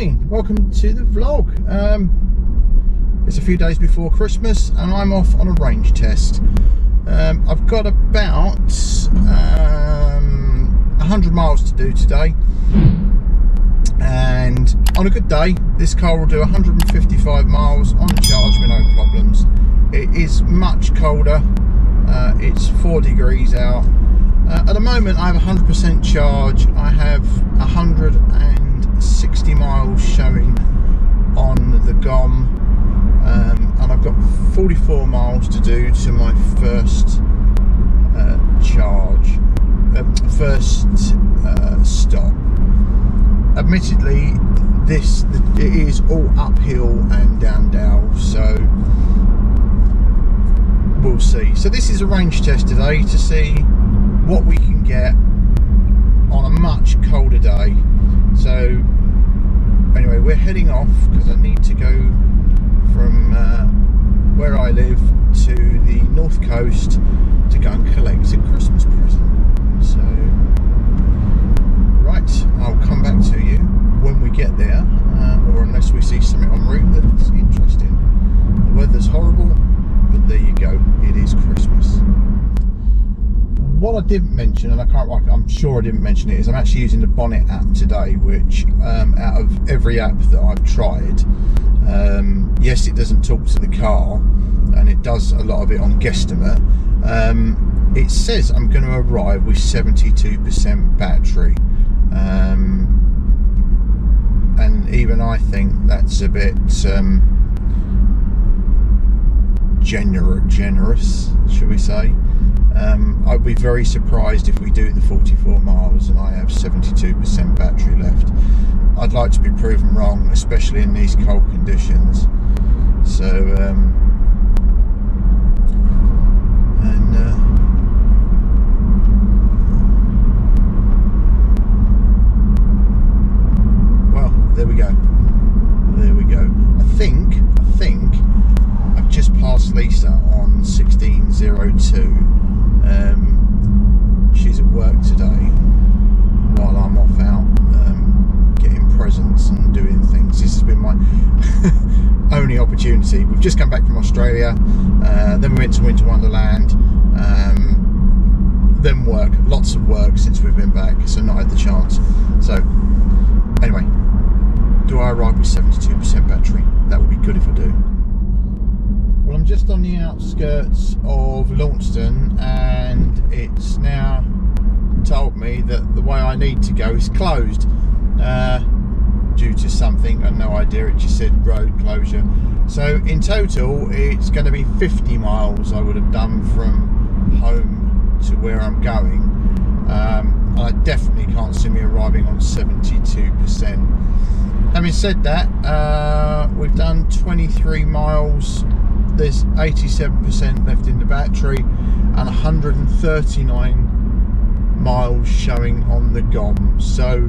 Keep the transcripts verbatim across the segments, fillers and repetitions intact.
morning, welcome to the vlog. Um, it's a few days before Christmas and I'm off on a range test. Um, I've got about um, one hundred miles to do today, and on a good day this car will do one hundred fifty-five miles on charge with no problems. It is much colder, uh, it's four degrees out. Uh, at the moment I have one hundred percent charge, I have one hundred sixty miles showing on the G O M, um, and I've got forty-four miles to do to my first uh, charge, uh, first uh, stop. Admittedly this it is all uphill and down dale, so we'll see. So this is a range test today to see what we can get on a much colder day. So anyway, we're heading off because I need to go from uh, where I live to the north coast to go and collect a Christmas present. So right, I'll come back to you when we get there, uh, or unless we see something en route that's interesting. The weather's horrible, but there you go, it is Christmas. What I didn't mention, and I can't, I'm sure I didn't mention it, is I'm actually using the Bonnet app today, which um, out of every app that I've tried, um, yes, it doesn't talk to the car, and it does a lot of it on guesstimate. Um, it says I'm going to arrive with seventy-two percent battery, um, and even I think that's a bit um, gener- generous, should we say? Um, I'd be very surprised if we do the forty-four miles and I have seventy-two percent battery left. I'd like to be proven wrong, especially in these cold conditions. So, um, and uh, well, there we go. There we go. I think, I think, I've just passed Lisa on sixteen oh two. Um, she's at work today while I'm off out um, getting presents and doing things. This has been my only opportunity. We've just come back from Australia, uh, then we went to Winter Wonderland, um, then work, lots of work since we've been back, so not had the chance. So anyway, do I arrive with seventy-two percent battery? That would be good if I do. Well, I'm just on the outskirts of Launceston and it's now told me that the way I need to go is closed uh, due to something. I had no idea, it just said road closure. So in total it's going to be fifty miles I would have done from home to where I'm going. Um, I definitely can't see me arriving on seventy-two percent. Having said that, uh, we've done twenty-three miles. There's eighty-seven percent left in the battery and one hundred thirty-nine miles showing on the G O M, so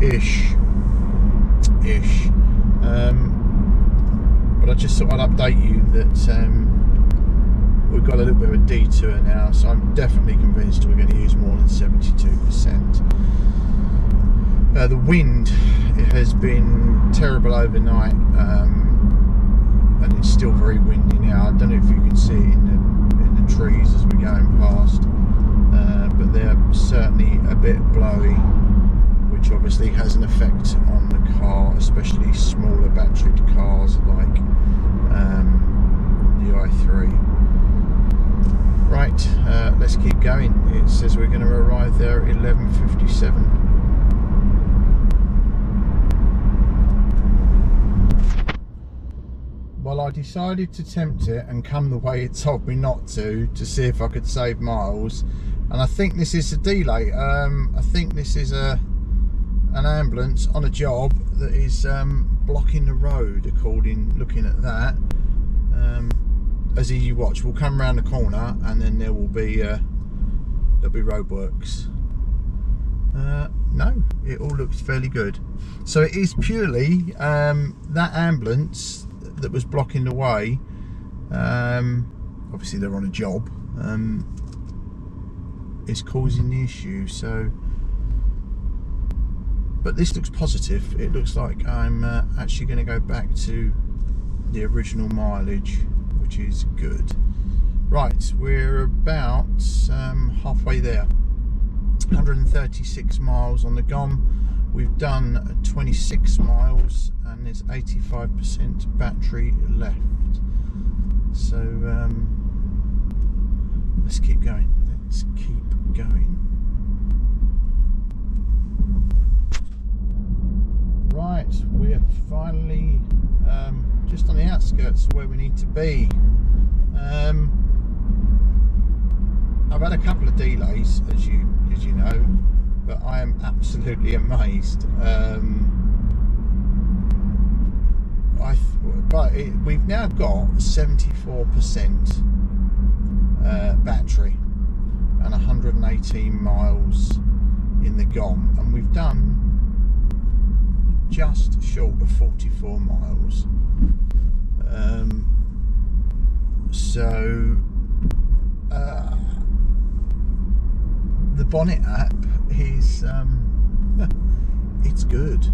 ish ish um, but I just thought I'd update you that um, we've got a little bit of a detour now, so I'm definitely convinced we're going to use more than seventy-two percent. Uh, the wind, it has been terrible overnight, um, and it's still very windy now. I don't know if you can see it in the, in the trees as we're going past, uh, but they're certainly a bit blowy, which obviously has an effect on the car, especially smaller batteried cars like um, the i three. Right, uh, let's keep going. It says we're going to arrive there at eleven fifty-seven. Well, I decided to tempt it and come the way it told me not to, to see if I could save miles. And I think this is a delay. Um, I think this is a an ambulance on a job that is um, blocking the road, according looking at that. Um, as you watch, we'll come around the corner and then there will be uh, there'll be roadworks. Uh, no, it all looks fairly good. So it is purely um, that ambulance that was blocking the way. Um, obviously they're on a job, um, it's causing the issue. So But this looks positive. It looks like I'm uh, actually going to go back to the original mileage, which is good. Right, we're about um, halfway there. one hundred thirty-six miles on the GOM. We've done twenty-six miles and there's eighty-five percent battery left. So um, let's keep going. Let's keep going. Right, we're finally um, just on the outskirts of where we need to be. Um, I've had a couple of delays, as you as you know, but I am absolutely amazed. Um, I but it, we've now got seventy-four percent uh, battery and one hundred eighteen miles in the GOM, and we've done just short of forty-four miles. Um, so. Uh, The Bonnet app is, um, it's good.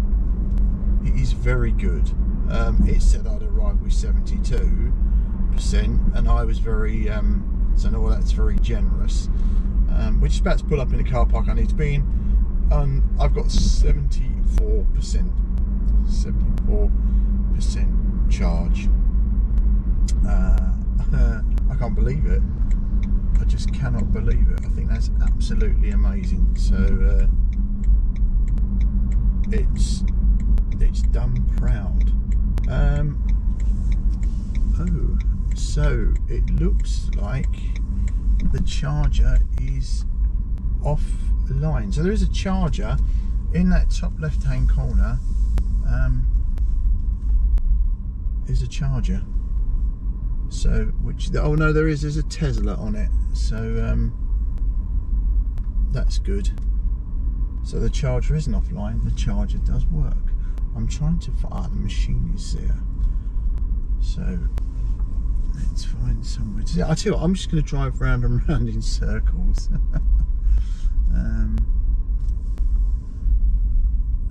It is very good. Um, it said I'd arrived with seventy-two percent and I was very, um, so no, that's very generous. Um, we're just about to pull up in the car park I need to be in. Um, I've got seventy-four percent charge. Uh, I can't believe it. I just cannot believe it. I think that's absolutely amazing. So uh, it's it's done proud. Um, oh, so it looks like the charger is offline. So there is a charger in that top left-hand corner. Um, is a charger. So, which, oh no, there is, there's a Tesla on it, so um, that's good. So the charger isn't offline, the charger does work. I'm trying to find, ah, the machine is there. So, let's find somewhere to, I tell you what, I'm just going to drive round and round in circles. um,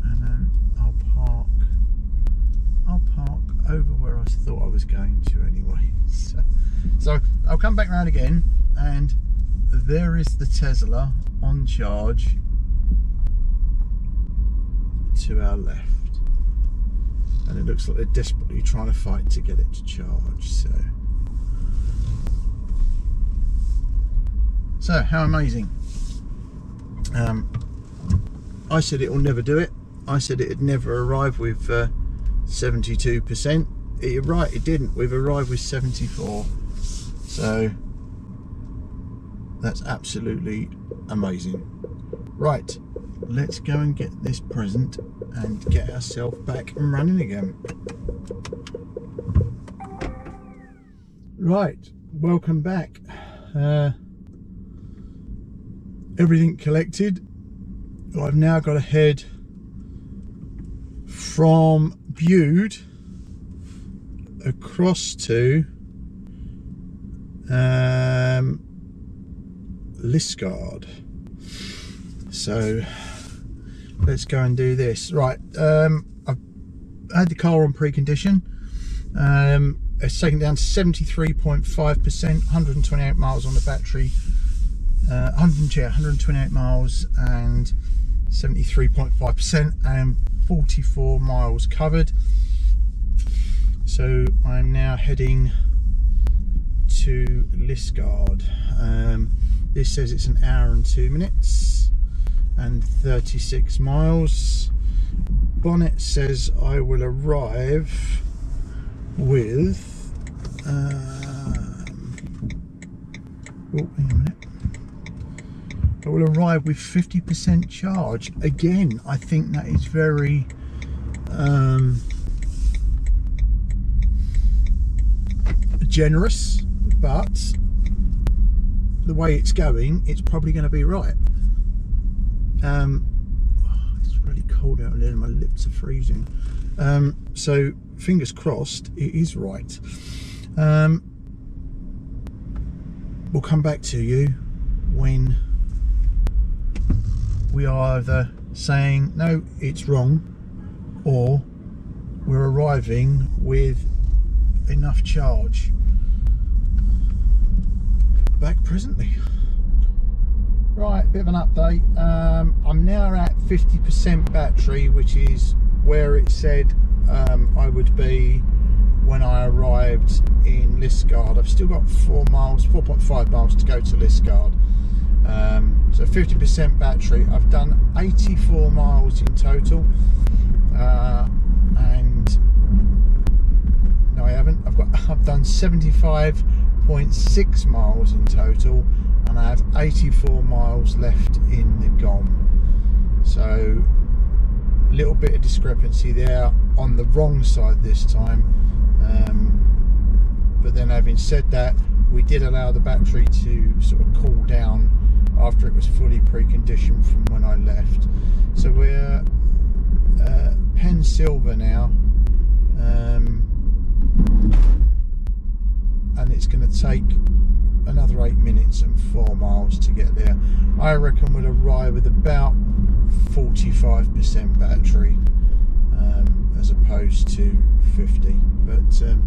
and um, I'll park, I'll park over where I thought I was going to anyway. So, so I'll come back round again, and there is the Tesla on charge to our left, and it looks like they're desperately trying to fight to get it to charge. So, so how amazing. Um, I said it will never do it. I said it had never arrived with uh, seventy-two percent. You're right, it didn't. We've arrived with seventy-four, so that's absolutely amazing. Right, let's go and get this present and get ourselves back and running again. Right, welcome back. Uh, everything collected. I've now got to head from Bude across to um, Liskeard. So let's go and do this. Right, um, I've had the car on precondition. Um, it's taken down to seventy-three point five percent, one hundred twenty-eight miles on the battery, uh, one hundred, yeah, one hundred twenty-eight miles and seventy-three point five percent and forty-four miles covered. So I'm now heading to Liskeard. Um, this says it's an hour and two minutes and thirty-six miles. Bonnet says I will arrive with um, oh, hang on a minute. I will arrive with fifty percent charge. Again, I think that is very um, generous, but the way it's going, it's probably going to be right. Um, oh, it's really cold out there, my lips are freezing. Um, so, fingers crossed, it is right. Um, we'll come back to you when we are either saying, no, it's wrong, or we're arriving with enough charge. Back presently. Right, bit of an update. Um, I'm now at fifty percent battery, which is where it said um, I would be when I arrived in Liskeard. I've still got four miles, four point five miles to go to Liskeard. Um, so fifty percent battery. I've done eighty-four miles in total, uh, and no, I haven't. I've got I've done seventy-five point six miles in total, and I have eighty-four miles left in the G O M. So a little bit of discrepancy there, on the wrong side this time. Um, but then, having said that, we did allow the battery to sort of cool down after it was fully preconditioned from when I left. So we're uh, Pensilva now, um, and it's going to take another eight minutes and four miles to get there. I reckon we'll arrive with about forty-five percent battery, um, as opposed to fifty. But um,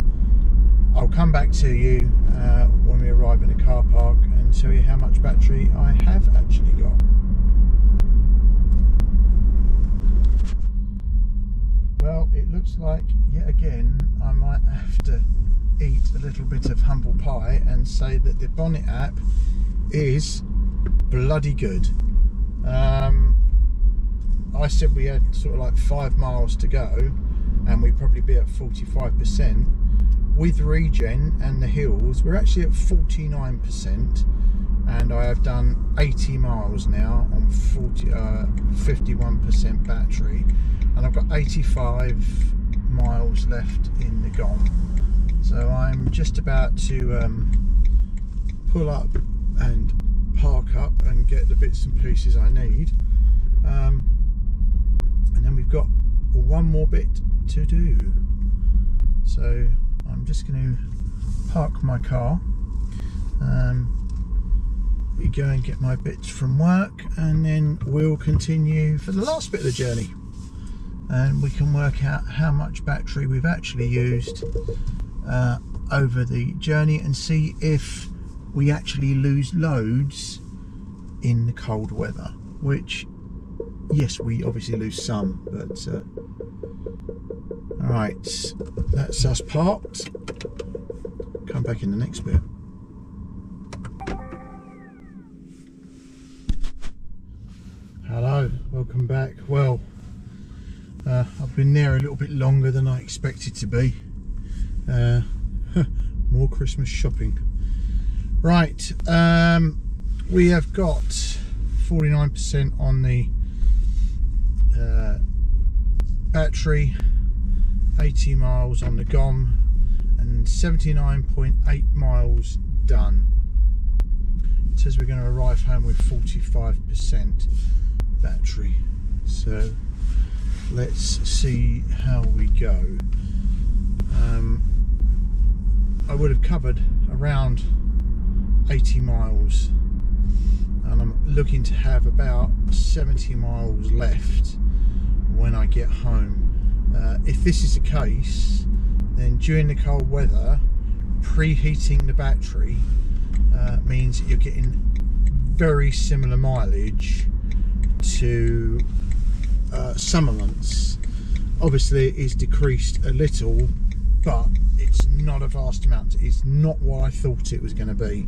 I'll come back to you uh, when we arrive in the car park and tell you how much battery I have actually got. Well, it looks like yet again I might have to eat a little bit of humble pie and say that the Bonnet app is bloody good. Um, I said we had sort of like five miles to go and we'd probably be at forty-five percent. With regen and the hills, we're actually at forty-nine percent, and I have done eighty miles now on fifty-one percent battery, and I've got eighty-five miles left in the G O M. So I'm just about to um, pull up and park up and get the bits and pieces I need, um, and then we've got one more bit to do. So I'm just going to park my car, um, go and get my bits from work, and then we'll continue for the last bit of the journey, and we can work out how much battery we've actually used uh, over the journey, and see if we actually lose loads in the cold weather, which, yes, we obviously lose some, but uh, alright, that's us parked. Come back in the next bit. Hello, welcome back. Well, uh, I've been there a little bit longer than I expected to be. Uh, more Christmas shopping. Right, um, we have got forty-nine percent on the uh, battery, eighty miles on the G O M, and seventy-nine point eight miles done. It says we're going to arrive home with forty-five percent battery, so let's see how we go. um, I would have covered around eighty miles, and I'm looking to have about seventy miles left when I get home. Uh, if this is the case, then during the cold weather, preheating the battery uh, means that you're getting very similar mileage to uh, summer months. Obviously it is decreased a little, but it's not a vast amount. It's not what I thought it was going to be.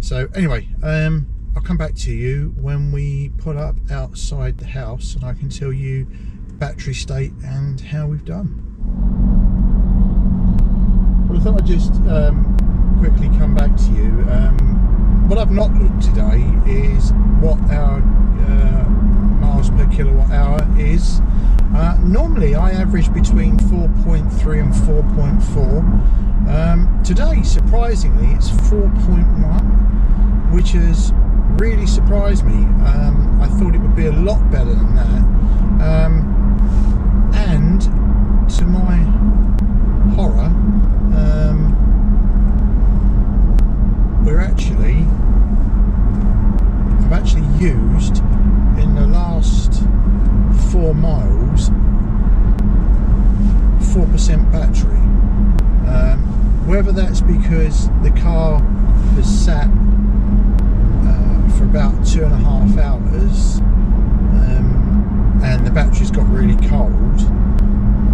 So anyway, um, I'll come back to you when we pull up outside the house and I can tell you battery state and how we've done. Well, I thought I'd just um, quickly come back to you. Um, what I've not looked today is what our uh, miles per kilowatt hour is. Uh, normally I average between four point three and four point four. Um, today, surprisingly, it's four point one, which has really surprised me. Um, I thought it would be a lot better than that. Um, And to my horror, um, we're actually, I've actually used in the last four miles, four percent battery. Um, whether that's because the car has sat uh, for about two and a half hours um, and the battery's got really cold,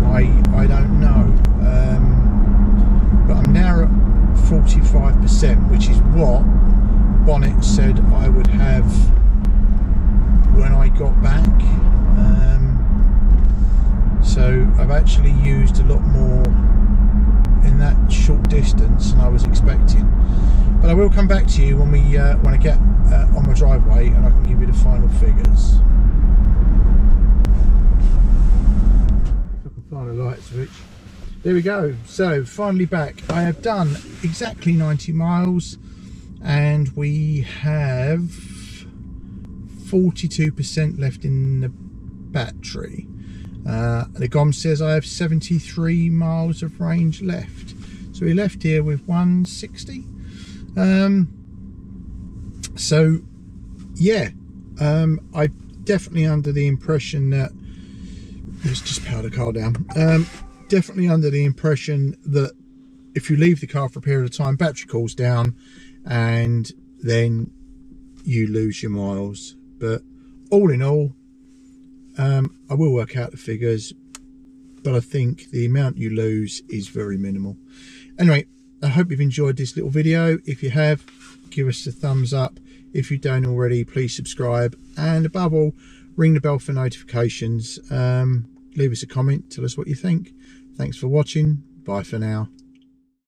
I, I don't know. Um, but I'm now at forty-five percent, which is what Bonnet said I would have when I got back. Um, so I've actually used a lot more in that short distance than I was expecting. But I will come back to you when we uh, when I get uh, on my driveway and I can give you the final figures. Final light switch. There we go. So finally back. I have done exactly ninety miles and we have forty-two percent left in the battery. Uh, the G O M says I have seventy-three miles of range left. So we left here with one sixty. Um, so yeah, um, I'm definitely under the impression that, let's just power the car down. Um, definitely under the impression that if you leave the car for a period of time, battery cools down and then you lose your miles. But all in all, um, I will work out the figures, but I think the amount you lose is very minimal. Anyway, I hope you've enjoyed this little video. If you have, give us a thumbs up. If you don't already, please subscribe, and above all, ring the bell for notifications. Um, leave us a comment, tell us what you think. Thanks for watching. Bye for now.